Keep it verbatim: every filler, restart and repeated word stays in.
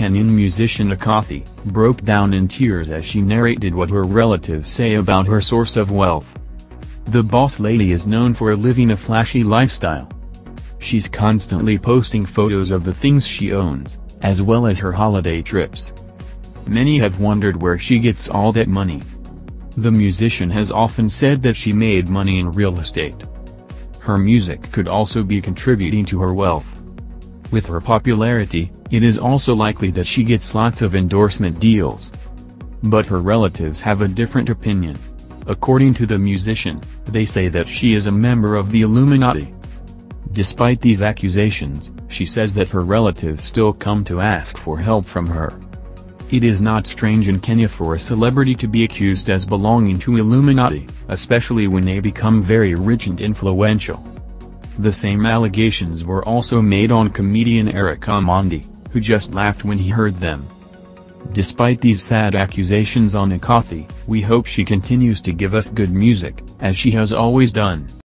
Kenyan musician Akothee, broke down in tears as she narrated what her relatives say about her source of wealth. The boss lady is known for living a flashy lifestyle. She's constantly posting photos of the things she owns, as well as her holiday trips. Many have wondered where she gets all that money. The musician has often said that she made money in real estate. Her music could also be contributing to her wealth. With her popularity, it is also likely that she gets lots of endorsement deals. But her relatives have a different opinion. According to the musician, they say that she is a member of the Illuminati. Despite these accusations, she says that her relatives still come to ask for help from her. It is not strange in Kenya for a celebrity to be accused as belonging to Illuminati, especially when they become very rich and influential. The same allegations were also made on comedian Eric Omondi, who just laughed when he heard them. Despite these sad accusations on Akothee, we hope she continues to give us good music, as she has always done.